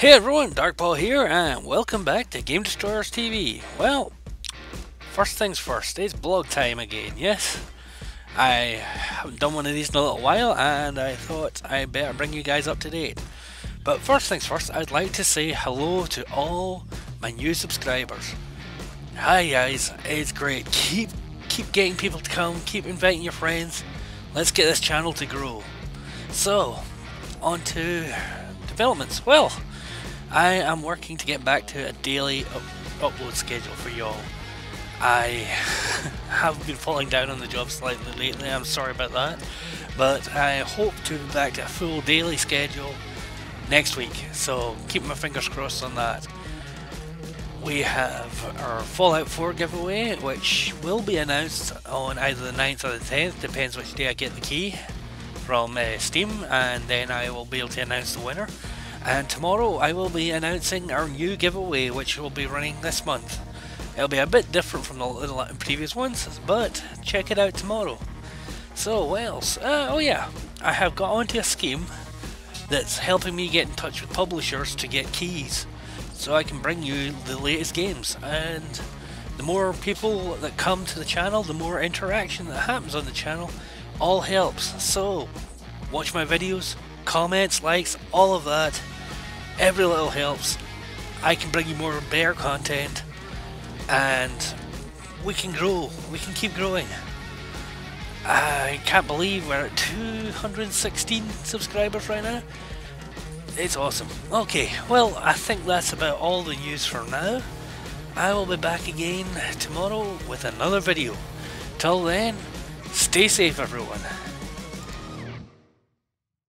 Hey everyone, Dark Paul here, and welcome back to Game Destroyers TV. Well, first things first, it's blog time again, yes. I haven't done one of these in a little while, and I thought I better bring you guys up to date. But first things first, I'd like to say hello to all my new subscribers. Hi guys, it's great. Keep getting people to come, keep inviting your friends. Let's get this channel to grow. So, on to developments. Well, I am working to get back to a daily upload schedule for y'all. I have been falling down on the job slightly lately, I'm sorry about that, but I hope to be back to a full daily schedule next week, so keep my fingers crossed on that. We have our Fallout 4 giveaway, which will be announced on either the 9th or the 10th, depends which day I get the key from Steam, and then I will be able to announce the winner. And tomorrow I will be announcing our new giveaway, which will be running this month. It'll be a bit different from the previous ones, but check it out tomorrow. So what else? Oh yeah, I have got onto a scheme that's helping me get in touch with publishers to get keys, so I can bring you the latest games. And the more people that come to the channel, the more interaction that happens on the channel, all helps. So watch my videos, comments, likes, all of that. Every little helps. I can bring you more better content, and we can grow. We can keep growing. I can't believe we're at 216 subscribers right now. It's awesome. Okay, well, I think that's about all the news for now. I will be back again tomorrow with another video. Till then, stay safe everyone.